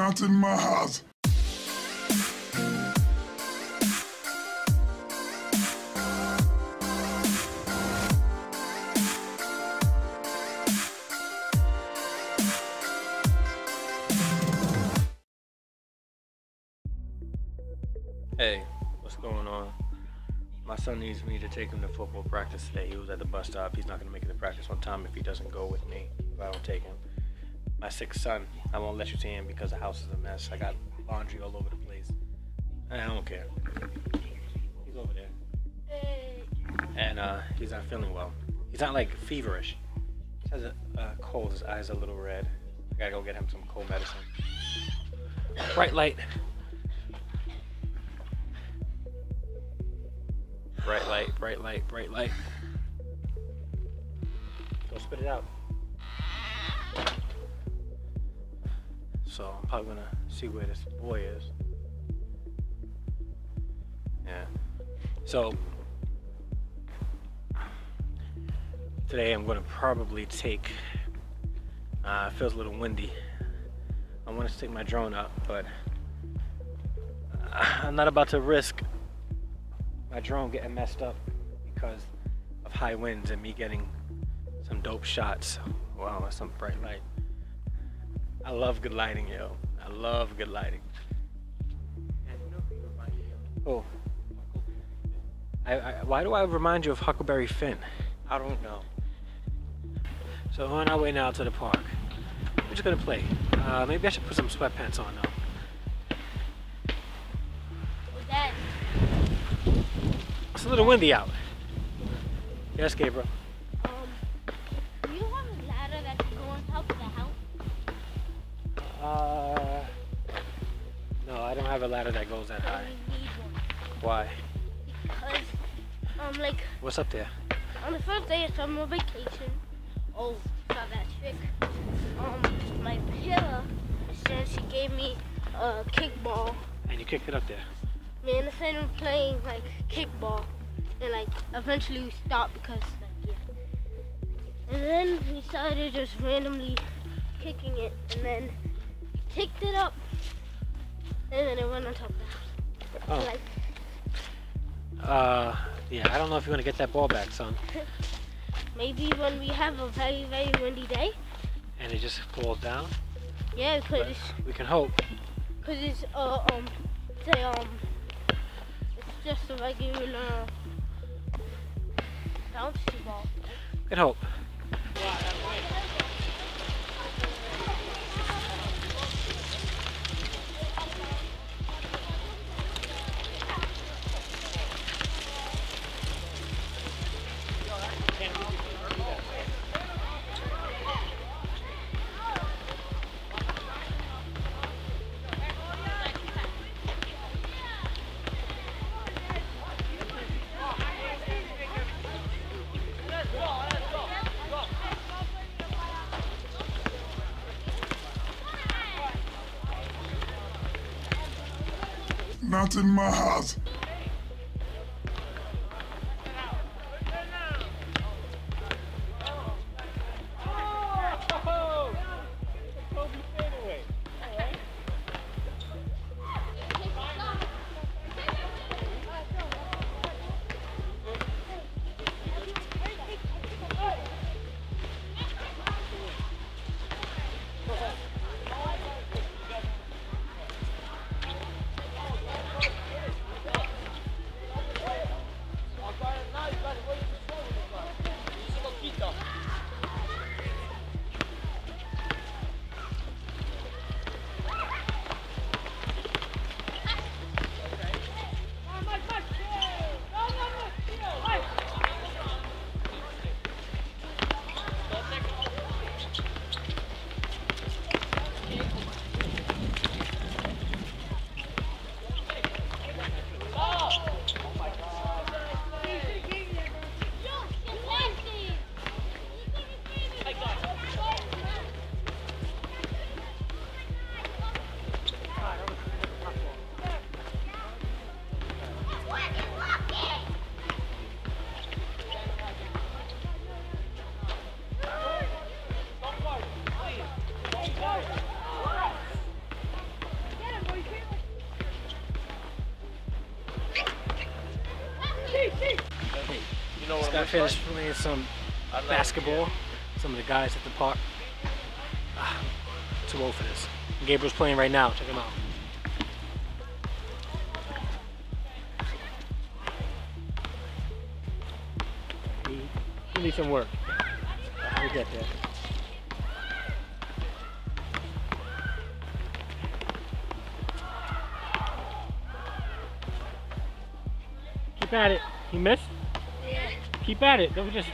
not in my house. Hey, what's going on? My son needs me to take him to football practice today. He was at the bus stop. He's not going to make it to practice on time if he doesn't go with me, if I don't take him. My sick son, I won't let you see him because the house is a mess. I got laundry all over the place. I don't care. He's over there. Hey. And he's not feeling well. He's not like feverish. He has a cold. His eyes are a little red. I gotta go get him some cold medicine. Bright light. Bright light, bright light, bright light. Don't spit it out. So I'm probably gonna see where this boy is. Yeah. So today I'm gonna probably take. It feels a little windy. I want to take my drone up, but I'm not about to risk my drone getting messed up because of high winds and me getting some dope shots. Wow, that's some bright light. I love good lighting, yo. I love good lighting. Oh. Why do I remind you of Huckleberry Finn? I don't know. So we're on our way now to the park. We're just gonna play. Maybe I should put some sweatpants on though. It's a little windy out. Yes, Gabriel. Do you have a ladder that can go on top of the house? No, I don't have a ladder that goes that high. We need one. Why? Because, like... What's up there? On the first day of summer vacation, oh, saw that trick. My pillar said she gave me a kickball. And you kicked it up there? Me and the son were playing like kickball, and like eventually we stopped because like yeah. And then we started just randomly kicking it, and then we kicked it up, and then it went on top of the house. Oh. Like, yeah. I don't know if you're gonna get that ball back, son. Maybe when we have a very, very windy day. And it just falls down. Yeah, because we can hope. Because it's just a regular bouncy ball. Good hope. Not in my house. You know, just got finished playing some basketball. Some of the guys at the park. Too old for this. Gabriel's playing right now. Check him out. He needs some work. We'll get there. Keep at it. He missed? Yeah. Keep at it. Don't just.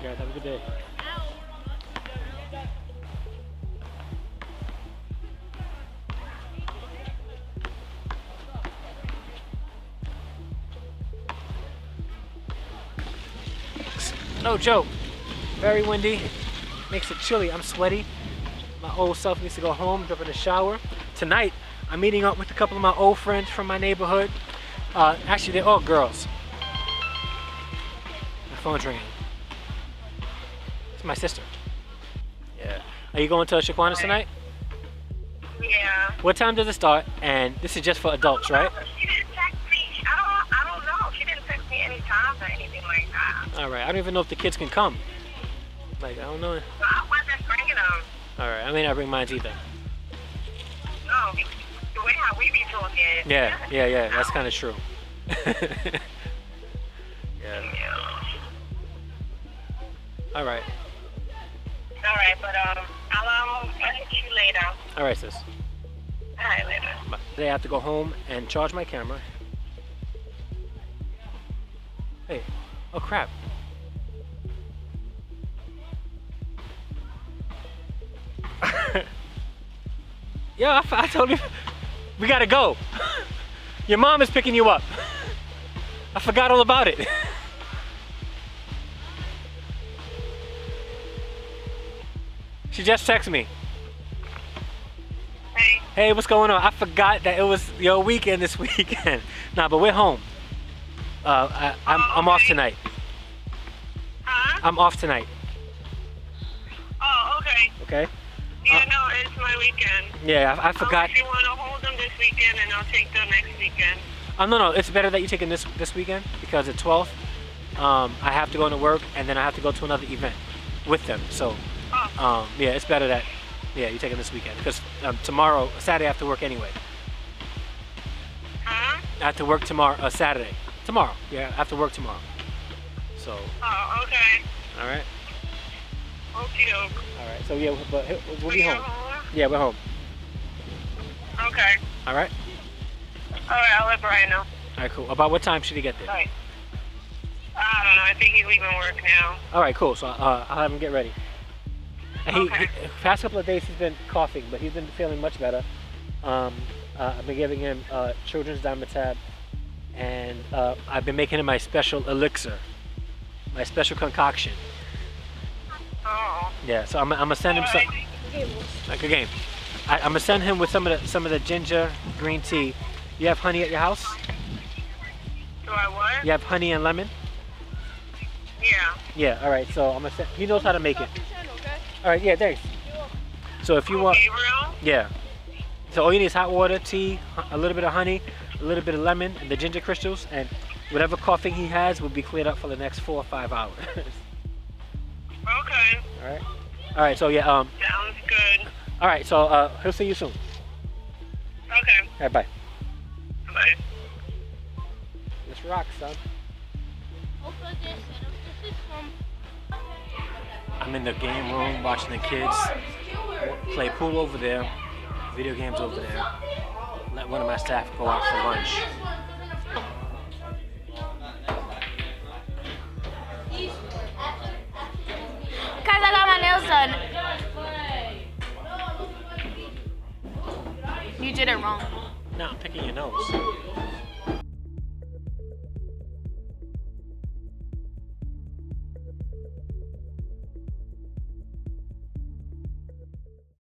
Guys, have a good day. No joke. Very windy. Makes it chilly. I'm sweaty. My old self needs to go home, jump in the shower. Tonight, I'm meeting up with a couple of my old friends from my neighborhood. Actually, they're all girls. My phone's ringing. It's my sister. Yeah. Are you going to Shaquana's tonight? Yeah. What time does it start? And this is just for adults, right? She didn't text me. I don't know. She didn't text me any times or anything like that. All right. I don't even know if the kids can come. Like, I don't know. Well, I wasn't bringing them. All right. I may not bring mine either. No. The way how we be talking. Yeah. That's kind of true. Yeah. All right. Alright, but I'll get you later. Alright, sis. Alright, later. Bye. Today I have to go home and charge my camera. Hey, oh crap. Yo, I told you, we gotta go. Your mom is picking you up. I forgot all about it. She just texted me. Hey. Hey, what's going on? I forgot that it was your weekend this weekend. Nah, but we're home. I'm off tonight. Huh? I'm off tonight. Oh, okay. Okay. Yeah, no, it's my weekend. Yeah, I forgot. If you want to hold them this weekend, and I'll take them next weekend. No, it's better that you take them this weekend because the 12th, I have to go into work, and then I have to go to another event with them. So. Yeah, it's better that, yeah, you take them this weekend because tomorrow, Saturday, I have to work anyway. Huh? I have to work tomorrow, Saturday. Tomorrow, yeah, I have to work tomorrow. So. Oh, okay. All right. Okay. All right. So yeah, but we'll be home. Yeah, we're home. Okay. All right. All right, I'll let Brian know. All right, cool. About what time should he get there? All right. I don't know. I think he's leaving work now. All right, cool. So I'll have him get ready. He past couple of days he's been coughing, but he's been feeling much better. I've been giving him children's Dimetab, and I've been making him my special elixir, my special concoction. Oh. Yeah, so I'm gonna send him some. Like a game. I'm gonna send him with some of the ginger green tea. You have honey at your house? Do I what? You have honey and lemon? Yeah. Yeah. All right. So I'm gonna send. He knows how to make it. All right, yeah, thanks. So if you want, yeah. So all you need is hot water, tea, a little bit of honey, a little bit of lemon, and the ginger crystals, and whatever coughing he has will be cleared up for the next 4 or 5 hours. Okay. All right. All right. So yeah. Sounds good. All right. So he'll see you soon. Okay. All right. Bye. Bye. Let's rock, son. I'm in the game room watching the kids play pool over there, video games over there. Let one of my staff go out for lunch. Guys, I got my nails done. You did it wrong. No, I'm picking your nose.